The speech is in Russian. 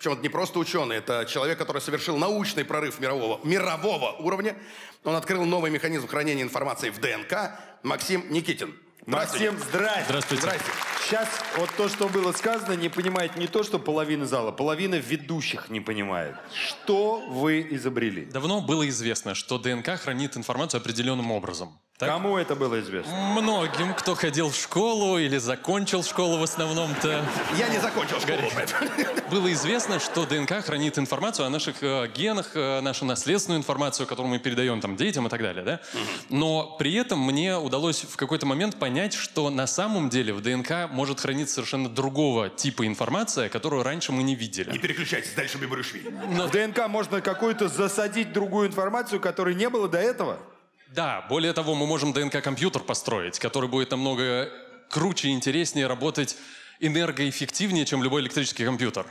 Причем это не просто ученый, это человек, который совершил научный прорыв мирового уровня. Он открыл новый механизм хранения информации в ДНК. Максим Никитин. Максим, здравствуйте. Здравствуйте. Здравствуйте. Сейчас вот то, что было сказано, не понимает не то, что половина зала, половина ведущих не понимает. Что вы изобрели? Давно было известно, что ДНК хранит информацию определенным образом. Так? Кому это было известно? Многим, кто ходил в школу или закончил школу в основном-то. Я не закончил школу. Было известно, что ДНК хранит информацию о наших генах, нашу наследственную информацию, которую мы передаем там детям и так далее, да? Но при этом мне удалось в какой-то момент понять, что на самом деле в ДНК может храниться совершенно другого типа информация, которую раньше мы не видели. Не переключайтесь, дальше Бибуришвили. Но... В ДНК можно какую-то засадить другую информацию, которой не было до этого? Да, более того, мы можем ДНК-компьютер построить, который будет намного круче и интереснее работать энергоэффективнее, чем любой электрический компьютер.